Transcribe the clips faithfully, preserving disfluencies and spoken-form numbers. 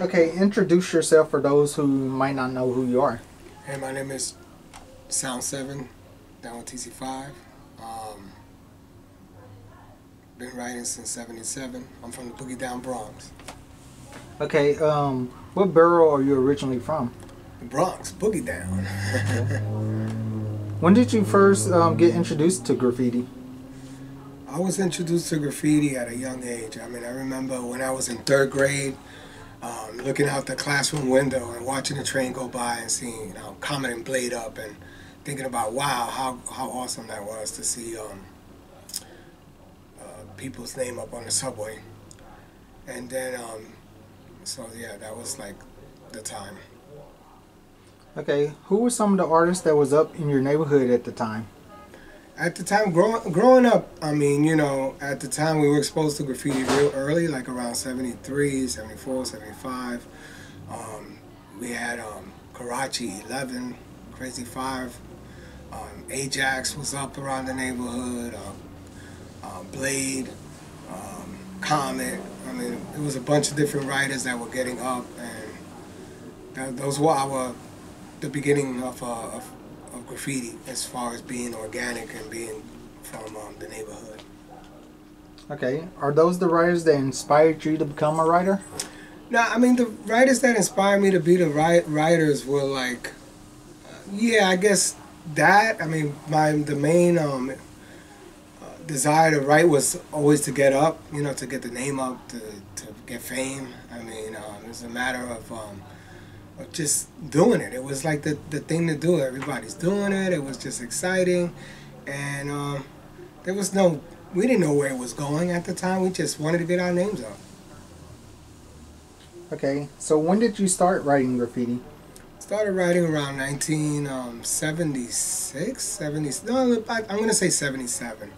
Okay, introduce yourself for those who might not know who you are. Hey, my name is Sound seven, down with T C five. Um, been writing since seventy-seven. I'm from the Boogie Down Bronx. Okay, um, what borough are you originally from? The Bronx, Boogie Down. When did you first um, get introduced to graffiti? I was introduced to graffiti at a young age. I mean, I remember when I was in third grade, um, looking out the classroom window and watching the train go by and seeing, you know, Comet and Blade up, and thinking about, wow, how, how awesome that was to see um, uh, people's name up on the subway. And then, um, so yeah, that was like the time. Okay, who were some of the artists that was up in your neighborhood at the time? At the time, grow, growing up, I mean, you know, at the time we were exposed to graffiti real early, like around seventy-three, seventy-four, seventy-five. Um, we had um, Karachi eleven, Crazy Five. Um, Ajax was up around the neighborhood. Um, uh, Blade, um, Comet. I mean, it was a bunch of different writers that were getting up, and that, those were our... the beginning of, uh, of, of graffiti as far as being organic and being from um, the neighborhood. Okay, are those the writers that inspired you to become a writer? No, I mean, the writers that inspired me to be the ri writers were like, uh, yeah, I guess that, I mean, my the main um, uh, desire to write was always to get up, you know, to get the name up, to, to get fame. I mean, uh, it was a matter of... Um, just doing it. It was like the, the thing to do. Everybody's doing it. It was just exciting. And um, there was no, we didn't know where it was going at the time. We just wanted to get our names out. Okay, so when did you start writing graffiti? Started writing around nineteen seventy-six, seventy, no, I'm going to say seventy-seven.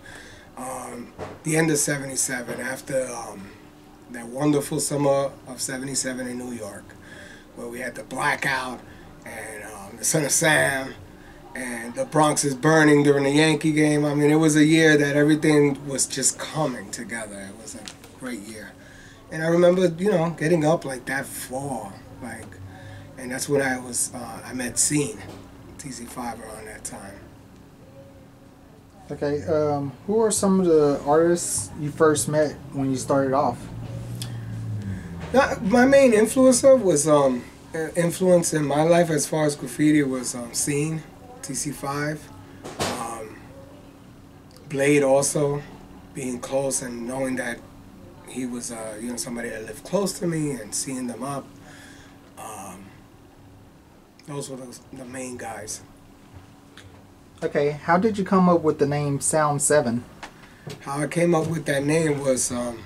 Um, the end of seventy-seven, after um, that wonderful summer of seventy-seven in New York, where we had the blackout and um, the Son of Sam and the Bronx is burning during the Yankee game. I mean, it was a year that everything was just coming together. It was a great year. And I remember, you know, getting up like that fall. Like, and that's when I was, uh, I met Seen, T C five around that time. Okay, um, who are some of the artists you first met when you started off? Not, my main influencer was um, influence in my life as far as graffiti was um, Seen, T C five, um, Blade also, being close and knowing that he was uh, you know, somebody that lived close to me and seeing them up. Um, those were the, the main guys. Okay, how did you come up with the name Sound seven? How I came up with that name was. Um,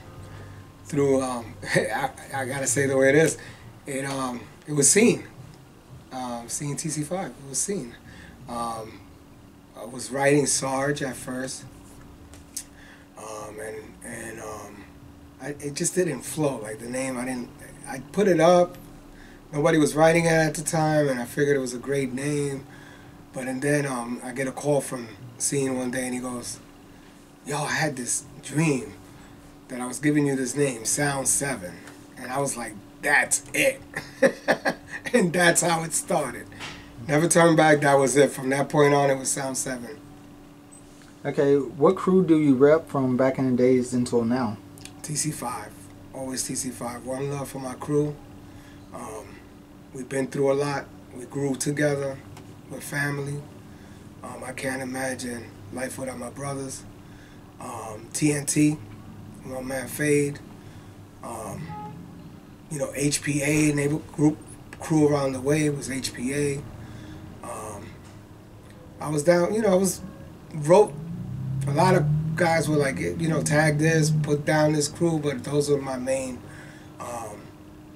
Through, um, I, I gotta say the way it is, it um, it was Seen, um, Seen T C five. It was Seen. Um, I was writing Sarge at first, um, and and um, I, it just didn't flow. Like the name, I didn't. I put it up. Nobody was writing it at the time, and I figured it was a great name. But and then um, I get a call from Seen one day, and he goes, "Yo, I had this dream that I was giving you this name, Sound seven. And I was like, that's it. And that's how it started. Never turned back, that was it. From that point on, it was Sound seven. Okay, what crew do you rep from back in the days until now? T C five, always T C five. One love for my crew. Um, we've been through a lot. We grew together, we're family. Um, I can't imagine life without my brothers. Um, T N T. My man Phade, um, you know, H P A, neighbor group crew around the way was H P A. Um, I was down, you know, I was wrote a lot of guys were like, you know, tag this, put down this crew, but those were my main, um,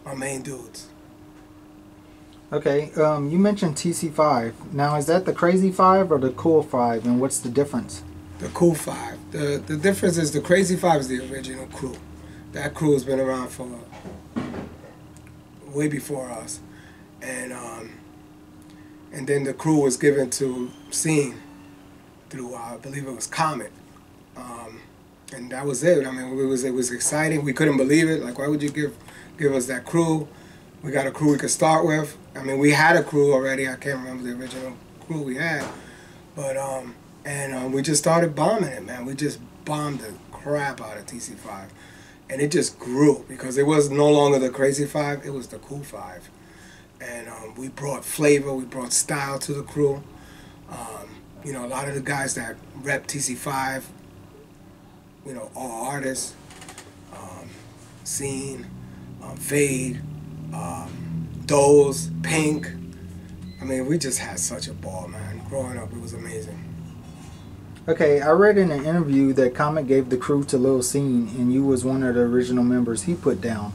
my main dudes. Okay, um, you mentioned T C five. Now, is that the Crazy Five or the Cool Five, and what's the difference? The Cool Five. The, the difference is the Crazy Five is the original crew. That crew has been around for way before us. And um, and then the crew was given to Seen through, uh, I believe it was Comet. Um, and that was it. I mean, it was, it was exciting. We couldn't believe it. Like, why would you give give us that crew. We got a crew we could start with. I mean, we had a crew already. I can't remember the original crew we had. But, um, and uh, we just started bombing it, man. We just bombed the crap out of T C five. And it just grew because it was no longer the Crazy Five. It was the Cool Five. And um, we brought flavor. We brought style to the crew. Um, you know, a lot of the guys that rep T C five, you know, all artists, um, Seen, um, Phade, um, Doze, Pink. I mean, we just had such a ball, man. Growing up, it was amazing. Okay, I read in an interview that Comet gave the crew to Lil Seen, and you was one of the original members he put down.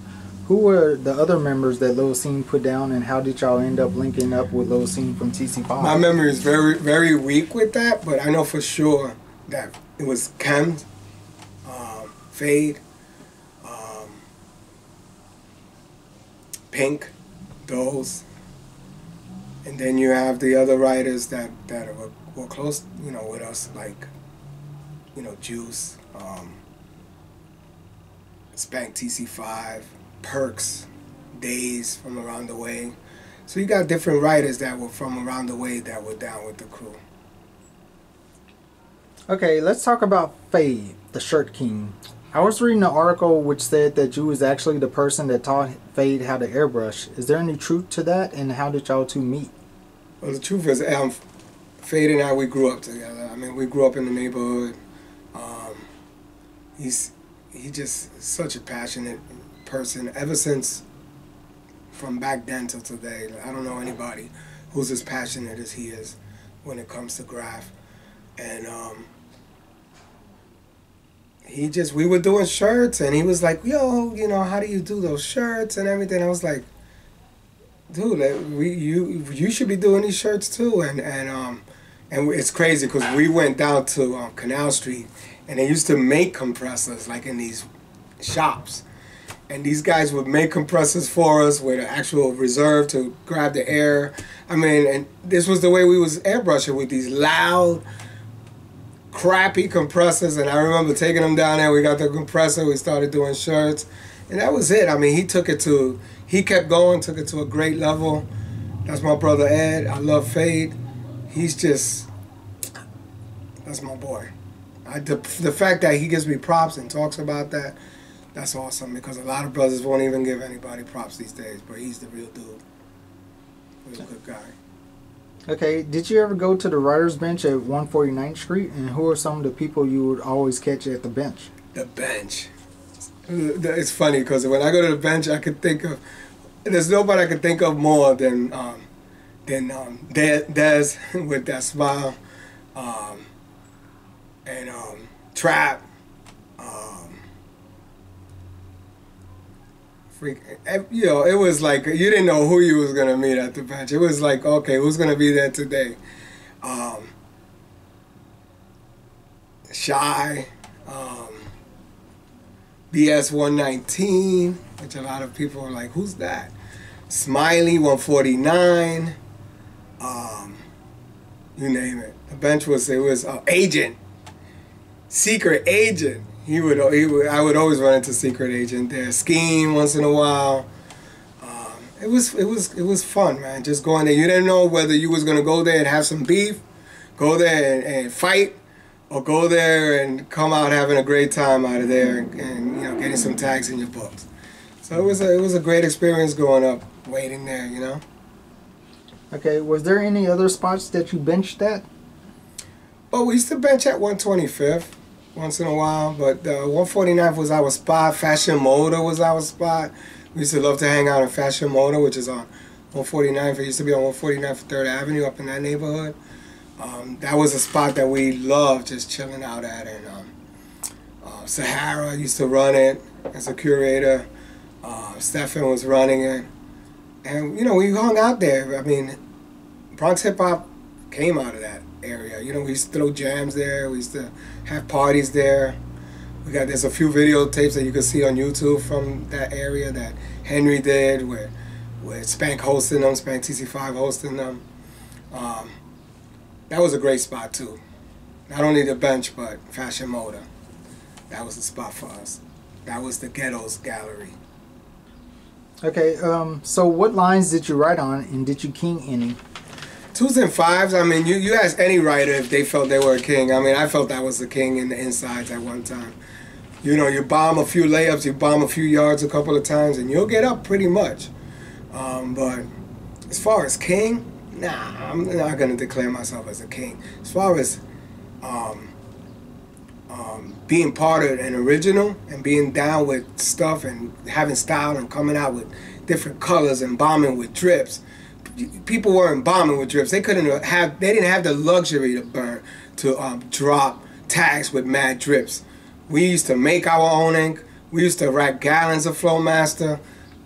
Who were the other members that Lil Seen put down, and how did y'all end up linking up with Lil Seen from T C five? My memory is very, very weak with that, but I know for sure that it was Ken, um, Phade, um, Pink, Doze, and then you have the other writers that, that were, were close, you know, with us, like, you know, Juice, um, Spank T C five, Perks, Days from around the way. So you got different writers that were from around the way that were down with the crew. Okay, let's talk about Phade, the Shirt King. I was reading an article which said that you was actually the person that taught Phade how to airbrush. Is there any truth to that, and how did y'all two meet? Well, the truth is, um, Phade and I, we grew up together. I mean, we grew up in the neighborhood. Um, he's he just such a passionate person ever since, from back then till today. I don't know anybody who's as passionate as he is when it comes to graph. And um, he just, we were doing shirts and he was like, yo, you know, how do you do those shirts and everything? I was like, dude, we, you you should be doing these shirts too. And and um, and it's crazy because we went down to um, Canal Street and they used to make compressors like in these shops. And these guys would make compressors for us with an actual reserve to grab the air. I mean, and this was the way we was airbrushing, with these loud, crappy compressors. And I remember taking them down there. We got the compressor. We started doing shirts. And that was it. I mean, he took it to, he kept going, took it to a great level. That's my brother Ed. I love Phade. He's just, that's my boy. I, the, the fact that he gives me props and talks about that, that's awesome, because a lot of brothers won't even give anybody props these days, but he's the real dude. He's a good guy. Okay, did you ever go to the writer's bench at one forty-ninth Street, and who are some of the people you would always catch at the bench? The bench. It's funny, because when I go to the bench, I could think of, there's nobody I could think of more than um, than um, Dez with that smile, um, and um, Trap, um, Freak, you know, it was like you didn't know who you was gonna meet at the bench. It was like, okay, who's gonna be there today? Um, Shy, um, B S one nineteen, which a lot of people are like, who's that? Smiley one forty-nine, um, you name it. The bench was it was uh, Agent, Secret Agent. He would, he would, I would always run into Secret Agent there. Scheme once in a while. Um, it was, it was, it was fun, man. Just going there, you didn't know whether you was gonna go there and have some beef, go there and, and fight, or go there and come out having a great time out of there and, and you know, getting some tags in your books. So it was, a, it was a great experience growing up, waiting there, you know. Okay, was there any other spots that you benched at? Oh, we used to bench at one twenty-fifth. Once in a while, but uh, one forty-ninth was our spot. Fashion Moda was our spot. We used to love to hang out in Fashion Moda, which is on one forty-ninth. It used to be on one forty-ninth and third avenue up in that neighborhood. Um, that was a spot that we loved just chilling out at. And um, uh, Sahara used to run it as a curator. Uh, Stefan was running it. And, you know, we hung out there. I mean, Bronx hip-hop came out of that area. You know, we used to throw jams there. We used to have parties there. We got, there's a few videotapes that you can see on YouTube from that area that Henry did, where, where Spank hosting them, Spank T C five hosting them. Um, that was a great spot too. Not only the bench, but Fashion Moda. That was the spot for us. That was the Ghettos Gallery. Okay, um, so what lines did you write on, and did you king any? Twos and fives, I mean, you, you ask any writer if they felt they were a king. I mean, I felt I was a king in the insides at one time. You know, you bomb a few layups, you bomb a few yards a couple of times, and you'll get up pretty much. Um, but as far as king, nah, I'm not going to declare myself as a king. As far as um, um, being part of an original and being down with stuff and having style and coming out with different colors and bombing with drips, people weren't bombing with drips. They couldn't have. They didn't have the luxury to burn, to um, drop tags with mad drips. We used to make our own ink. We used to rack gallons of Flowmaster.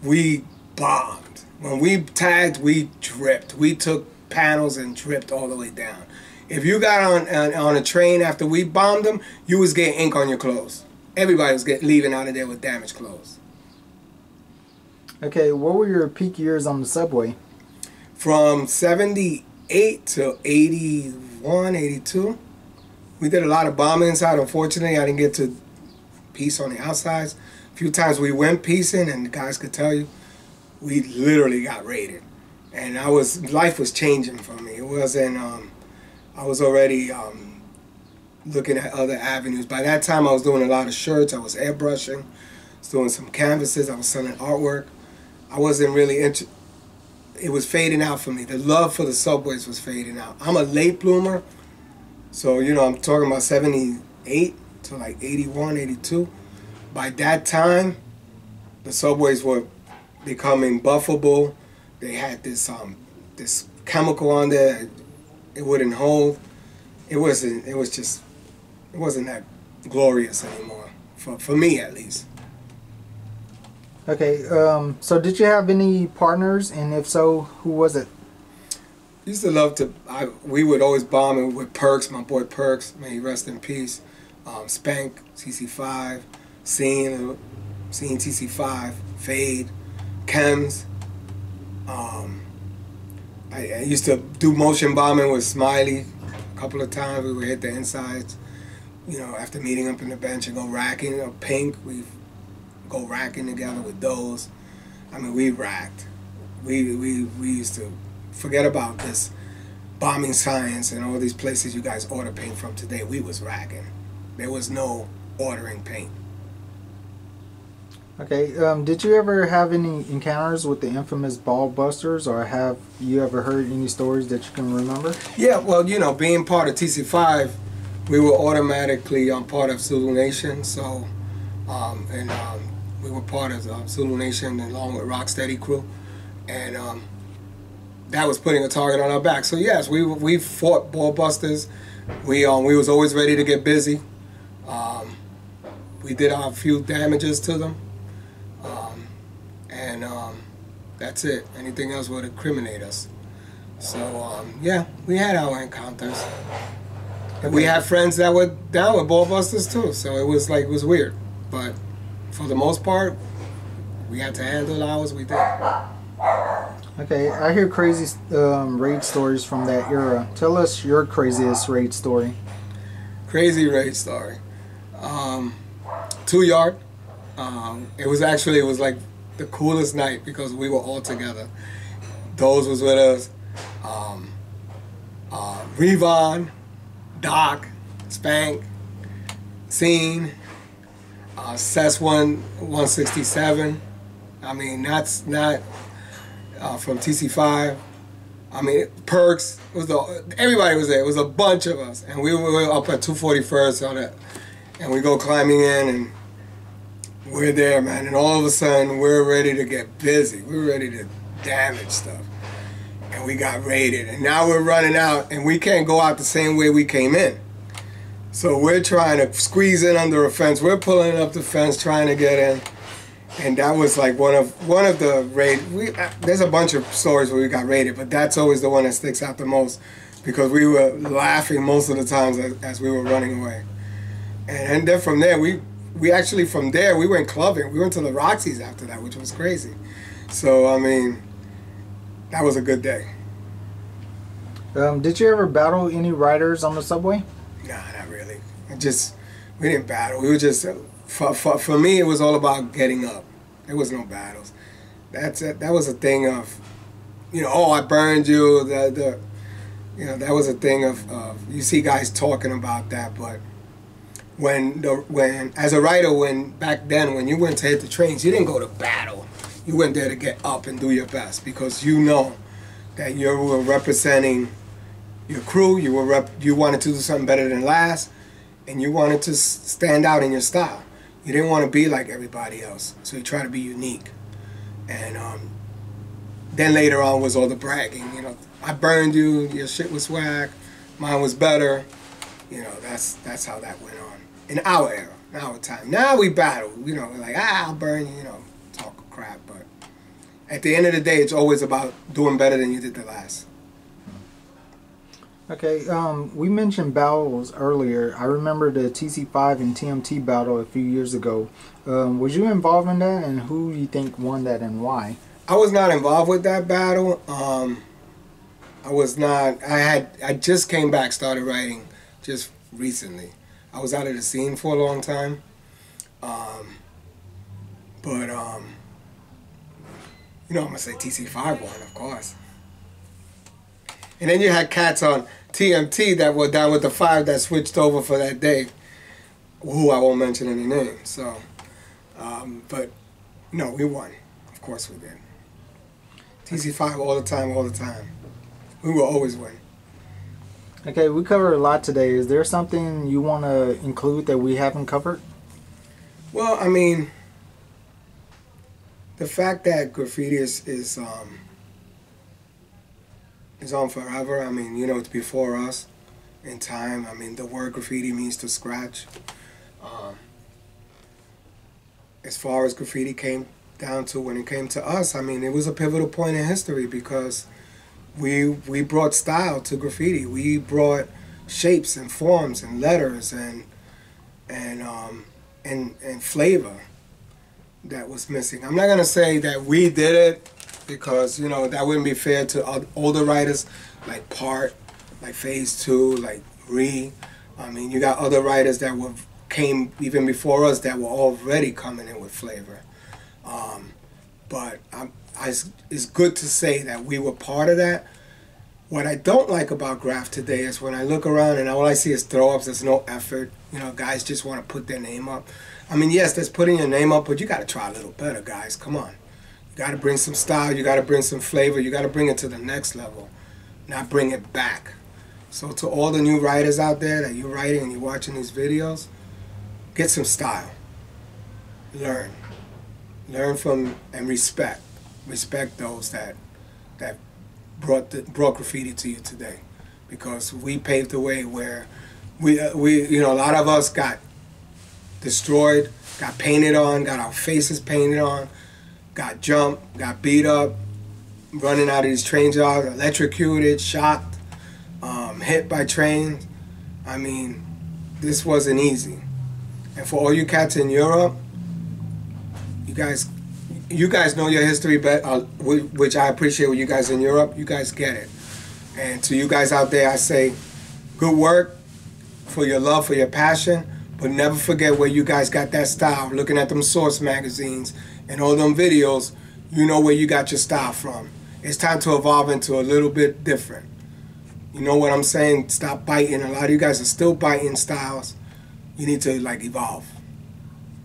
We bombed. When we tagged, we dripped. We took panels and dripped all the way down. If you got on on, on a train after we bombed them, you was getting ink on your clothes. Everybody was get, leaving out of there with damaged clothes. Okay, what were your peak years on the subway? From seventy-eight to eighty-one, eighty-two, we did a lot of bombing inside. Unfortunately, I didn't get to piece on the outsides. A few times we went piecing, and the guys could tell you, we literally got raided. And I was, life was changing for me. It wasn't, um, I was already um, looking at other avenues. By that time, I was doing a lot of shirts. I was airbrushing. I was doing some canvases. I was selling artwork. I wasn't really interested. It was fading out for me. The love for the subways was fading out. I'm a late bloomer, so you know, I'm talking about seventy-eight to like eighty-one, eighty-two. By that time, the subways were becoming buffable. They had this um this chemical on there. It wouldn't hold. It wasn't. It was just. It wasn't that glorious anymore, for for me at least. Okay, um, so did you have any partners, and if so, who was it? I used to love to, I, we would always bomb with Perks, my boy Perks, may he rest in peace, um, Spank, T C five, Seen, Seen T C five, Phade, Chems. Um, I, I used to do motion bombing with Smiley a couple of times. We would hit the insides, you know, after meeting up in the bench and go racking, or Pink, we've go racking together with Doze. I mean, we racked. We, we, we used to forget about this bombing science and all these places you guys order paint from today. We was racking. There was no ordering paint. Okay, um, did you ever have any encounters with the infamous Ball Busters, or have you ever heard any stories that you can remember? Yeah, well, you know, being part of T C five, we were automatically um, part of Zulu Nation, so, um, and, um, we were part of uh, Zulu Nation along with Rocksteady Crew, and um, that was putting a target on our back. So yes, we we fought Ball Busters. We um we was always ready to get busy. Um, we did our few damages to them, um, and um, that's it. Anything else would incriminate us. So um, yeah, we had our encounters. And we had friends that were down with Ball Busters too. So it was like it was weird, but. For the most part, we had to handle ours, we did. Okay, I hear crazy um, raid stories from that era. Tell us your craziest raid story. Crazy raid story. Um, two yard. Um, it was actually, it was like the coolest night because we were all together. Doze was with us. Um, uh, Revon, Doc, Spank, Scene. Uh, Cess one, one sixty-seven, I mean, that's not uh, from T C five, I mean, Perks, it was the, everybody was there, it was a bunch of us, and we were up at two forty-first, on it, and we go climbing in, and we're there, man, and all of a sudden, we're ready to get busy, we're ready to damage stuff, and we got raided, and now we're running out, and we can't go out the same way we came in. So we're trying to squeeze in under a fence. We're pulling up the fence, trying to get in, and that was like one of one of the raid. We uh, there's a bunch of stories where we got raided, but that's always the one that sticks out the most because we were laughing most of the times as, as we were running away. And, and then from there, we we actually from there we went clubbing. We went to the Roxy's after that, which was crazy. So I mean, that was a good day. Um, did you ever battle any riders on the subway? Nah, not really. I just, we didn't battle. We were just, for, for, for me, it was all about getting up. There was no battles. that's a, that was a thing of, you know, oh, I burned you. The, the, you know, that was a thing of, of, you see guys talking about that, but when, the when as a writer, when back then, when you went to hit the trains, you didn't go to battle. You went there to get up and do your best, because you know that you were representing your crew, you were rep you wanted to do something better than last, and you wanted to stand out in your style. You didn't want to be like everybody else, so you try to be unique. And um, then later on was all the bragging. You know, I burned you. Your shit was whack. Mine was better. You know, that's that's how that went on in our era, in our time. Now we battle. You know, we're like, ah, I'll burn you. You know, talk crap. But at the end of the day, it's always about doing better than you did the last. Okay, um, we mentioned battles earlier. I remember the T C five and T M T battle a few years ago. Um, was you involved in that, and who do you think won that and why? I was not involved with that battle. Um, I was not. I had. I just came back, started writing just recently. I was out of the scene for a long time, um, but um, you know, I'm gonna say T C five won, of course. And then you had cats on T M T that were down with the five that switched over for that day, who I won't mention any names. So, um, but no, we won. Of course we did. T C five all the time, all the time. We will always win. Okay, we covered a lot today. Is there something you want to include that we haven't covered? Well, I mean, the fact that graffiti is... is um, It's on forever. I mean, you know, it's before us in time. I mean, the word graffiti means to scratch. Um, as far as graffiti came down to when it came to us, I mean, it was a pivotal point in history because we we brought style to graffiti. We brought shapes and forms and letters and and um, and and flavor that was missing. I'm not gonna say that we did it, because, you know, that wouldn't be fair to older writers like Part, like Phase two, like Re. I mean, you got other writers that were, came even before us that were already coming in with flavor. Um, but I, I, it's good to say that we were part of that. What I don't like about graph today is when I look around and all I see is throw-ups, there's no effort. You know, guys just want to put their name up. I mean, yes, that's putting your name up, but you got to try a little better, guys. Come on. You got to bring some style, you got to bring some flavor, you got to bring it to the next level, not bring it back. So to all the new writers out there that you're writing and you're watching these videos, get some style. Learn. Learn from and respect. Respect those that that brought, the, brought graffiti to you today, because we paved the way where we, uh, we, you know, a lot of us got destroyed, got painted on, got our faces painted on, got jumped, got beat up, running out of these train jobs, electrocuted, shocked, um, hit by trains. I mean, this wasn't easy. And for all you cats in Europe, you guys, you guys know your history, but uh, which I appreciate. With you guys in Europe, you guys get it. And to you guys out there, I say, good work for your love, for your passion, but never forget where you guys got that style. Looking at them Source magazines and all them videos, you know where you got your style from. It's time to evolve into a little bit different. You know what I'm saying? Stop biting. A lot of you guys are still biting styles. You need to, like, evolve.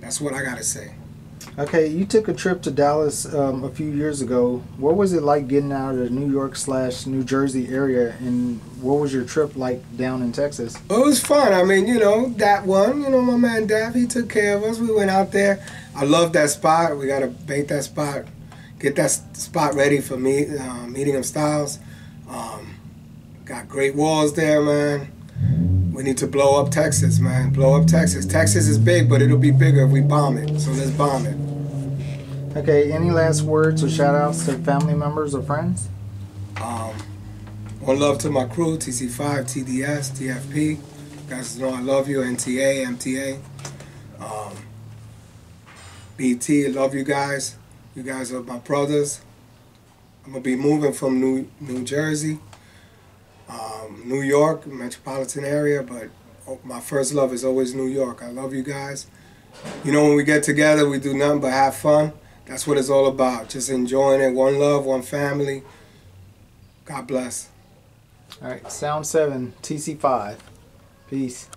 That's what I gotta say. Okay, you took a trip to Dallas um, a few years ago. What was it like getting out of the New York slash New Jersey area, and what was your trip like down in Texas? It was fun. I mean, you know, that one, you know, my man Dav, he took care of us. We went out there. I love that spot. We got to bait that spot, get that spot ready for me, uh, Medium Styles. Um, got great walls there, man. We need to blow up Texas, man. Blow up Texas. Texas is big, but it'll be bigger if we bomb it. So let's bomb it. Okay, any last words or shout-outs to family members or friends? Um, one love to my crew, T C five, T D S, T F P. You guys know I love you, N T A, M T A. Um, B T, love you guys. You guys are my brothers. I'm going to be moving from New, New Jersey. Um, New York, metropolitan area, but my first love is always New York. I love you guys. You know, when we get together, we do nothing but have fun. That's what it's all about. Just enjoying it. One love, one family. God bless. All right, Sound seven, T C five. Peace.